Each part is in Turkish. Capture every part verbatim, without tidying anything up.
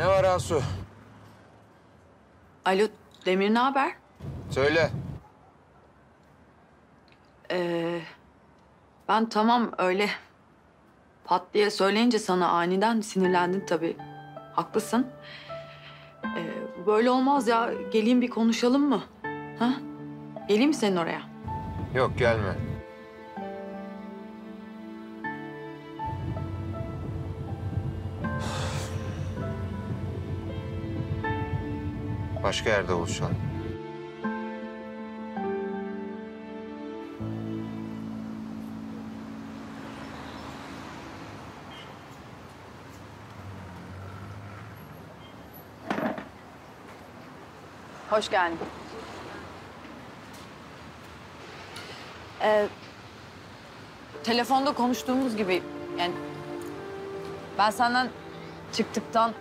Ne var Asu? Alo Demir, ne haber? Söyle. Ee, ben tamam öyle pat diye söyleyince sana aniden sinirlendin tabii. Haklısın. Ee, böyle olmaz ya. Geleyim bir konuşalım mı? Ha? Geleyim mi senin oraya? Yok, gelme. Başka yerde buluşalım. Hoş geldin. Ee, telefonda konuştuğumuz gibi yani ben senden çıktıktan,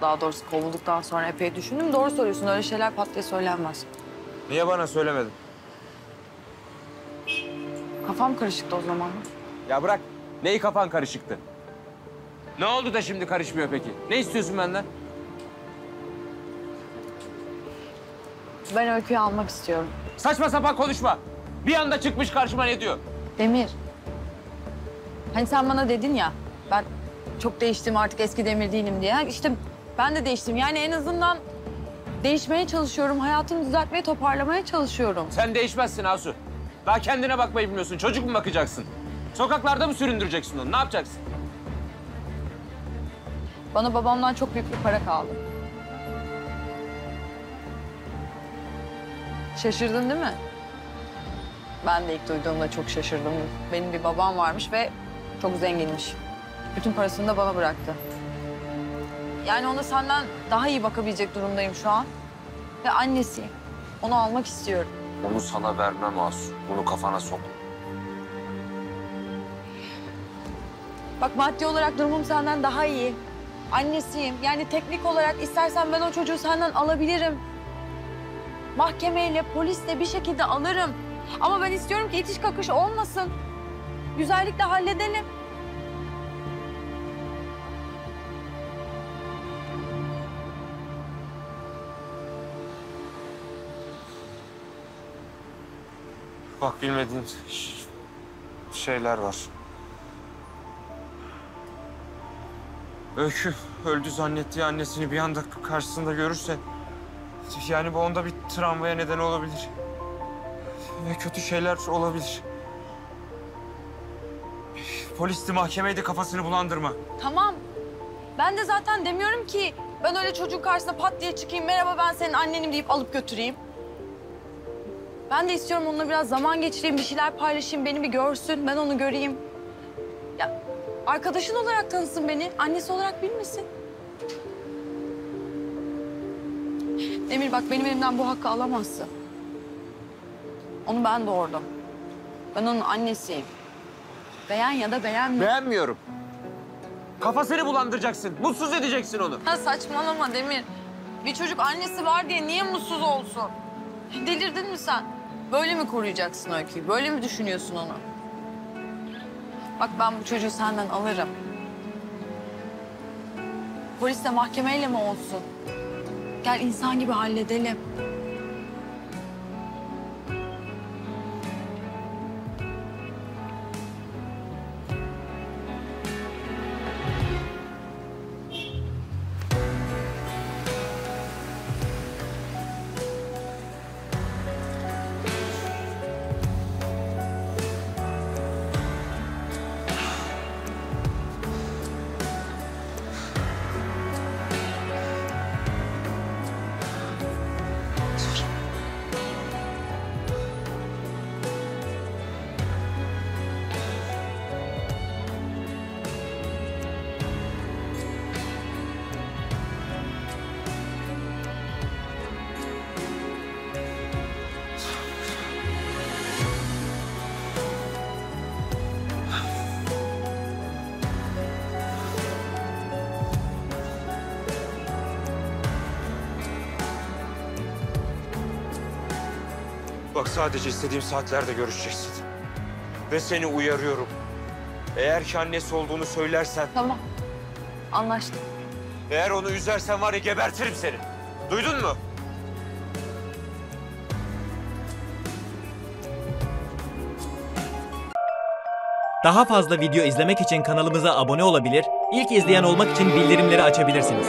daha doğrusu kovulduktan sonra epey düşündüm. Doğru söylüyorsun, öyle şeyler pat diye söylenmez. Niye bana söylemedin? Kafam karışıktı o zaman. Ya bırak, neyi kafan karışıktı? Ne oldu da şimdi karışmıyor peki? Ne istiyorsun benden? Ben Öykü'yü almak istiyorum. Saçma sapan konuşma. Bir anda çıkmış karşıma ne diyor? Demir. Hani sen bana dedin ya, ben çok değiştim artık, eski Demir değilim diye. İşte ben de değiştim. Yani en azından değişmeye çalışıyorum. Hayatımı düzeltmeye, toparlamaya çalışıyorum. Sen değişmezsin Asu. Daha kendine bakmayı bilmiyorsun. Çocuk mu bakacaksın? Sokaklarda mı süründüreceksin onu? Ne yapacaksın? Bana babamdan çok büyük bir para kaldı. Şaşırdın değil mi? Ben de ilk duyduğumda çok şaşırdım. Benim bir babam varmış ve çok zenginmiş. Bütün parasını da bana bıraktı. Yani ona senden daha iyi bakabilecek durumdayım şu an. Ve annesiyim. Onu almak istiyorum. Onu sana vermem Asu. Bunu kafana sok. Bak, maddi olarak durumum senden daha iyi. Annesiyim. Yani teknik olarak istersen ben o çocuğu senden alabilirim. Mahkemeyle, polisle bir şekilde alırım. Ama ben istiyorum ki itiş kakış olmasın. Güzellikle halledelim. Bak, bilmediğim şeyler var. Öykü öldü zannettiği annesini bir anda karşısında görürse, yani bu onda bir travmaya neden olabilir. Ve kötü şeyler olabilir. Polisti, mahkemeydi, kafasını bulandırma. Tamam. Ben de zaten demiyorum ki ben öyle çocuğun karşısına pat diye çıkayım, merhaba ben senin annenim deyip alıp götüreyim. Ben de istiyorum onunla biraz zaman geçireyim, bir şeyler paylaşayım, beni bir görsün, ben onu göreyim. Ya arkadaşın olarak tanısın beni, annesi olarak bilmesin. Demir bak, benim elimden bu hakkı alamazsın. Onu ben doğurdum. Ben onun annesiyim. Beğen ya da beğenme. Beğenmiyorum. Kafasını bulandıracaksın, mutsuz edeceksin onu. Ha, saçmalama Demir. Bir çocuk annesi var diye niye mutsuz olsun? Delirdin mi sen? Böyle mi koruyacaksın Öykü'yü? Böyle mi düşünüyorsun onu? Bak, ben bu çocuğu senden alırım. Polisle, mahkemeyle mi olsun? Gel insan gibi halledelim. Bak, sadece istediğim saatlerde görüşeceksin. Ve seni uyarıyorum. Eğer ki annesi olduğunu söylersen... Tamam. Anlaştık. Eğer onu üzersen var ya gebertirim seni. Duydun mu? Daha fazla video izlemek için kanalımıza abone olabilir, ilk izleyen olmak için bildirimleri açabilirsiniz.